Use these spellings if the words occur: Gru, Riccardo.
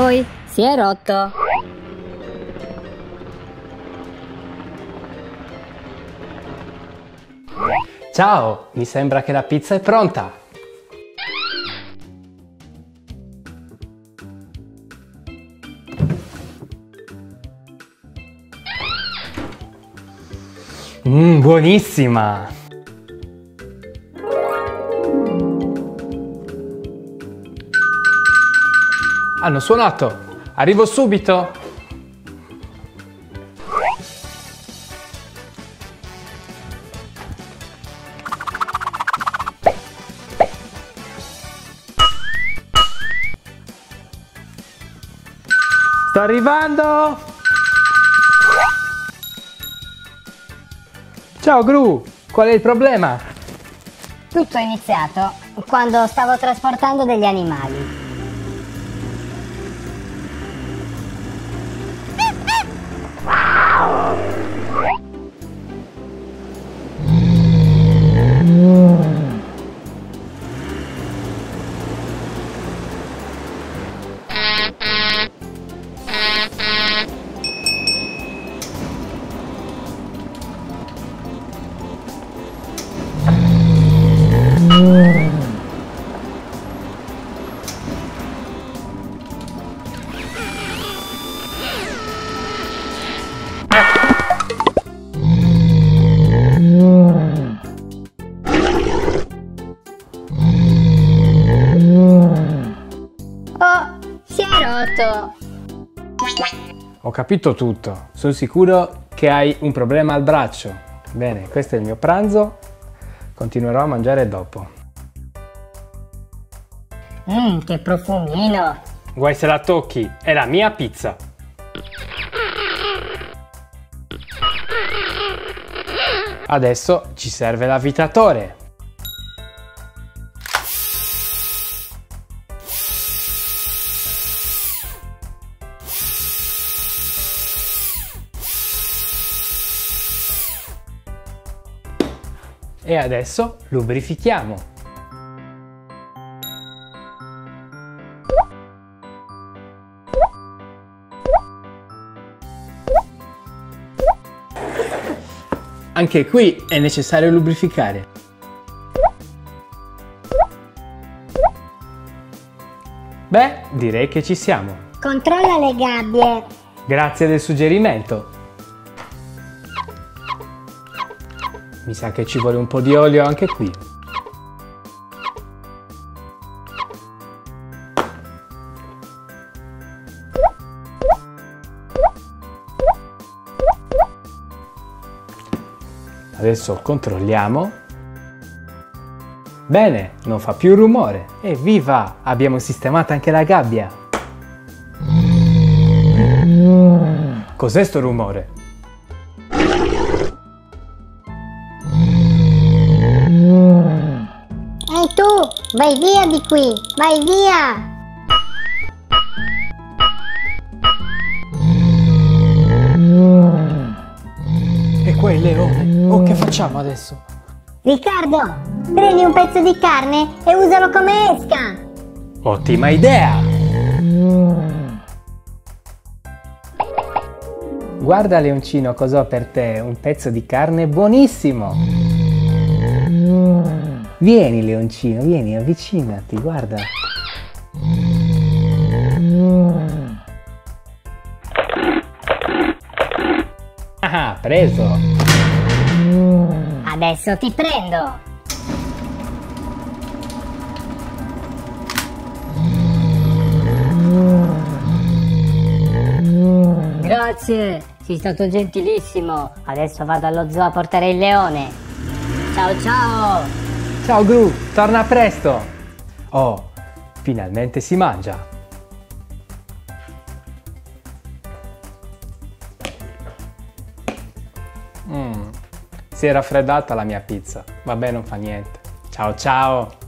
Oi, si è rotto. Ciao, mi sembra che la pizza è pronta. Buonissima! Hanno suonato! Arrivo subito! Sto arrivando! Ciao Gru, qual è il problema? Tutto è iniziato quando stavo trasportando degli animali. Ho capito tutto, sono sicuro che hai un problema al braccio. Bene, questo è il mio pranzo, continuerò a mangiare dopo. Che profumino! Guai se la tocchi, è la mia pizza! Adesso ci serve l'avvitatore. E adesso lubrifichiamo. Anche qui è necessario lubrificare. Beh, direi che ci siamo. Controlla le gabbie. Grazie del suggerimento. Mi sa che ci vuole un po' di olio anche qui. Adesso controlliamo. Bene, non fa più rumore. Evviva! Abbiamo sistemato anche la gabbia. Cos'è sto rumore? Vai via di qui! Vai via! E qua il leone! Oh, che facciamo adesso? Riccardo, prendi un pezzo di carne e usalo come esca! Ottima idea! Guarda leoncino, cos'ho per te? Un pezzo di carne buonissimo! Vieni leoncino, vieni, avvicinati, guarda. Ah, preso. Adesso ti prendo. Grazie, sei stato gentilissimo. Adesso vado allo zoo a portare il leone. Ciao ciao. Ciao Gru, torna presto! Oh, finalmente si mangia! Si è raffreddata la mia pizza, vabbè non fa niente. Ciao ciao!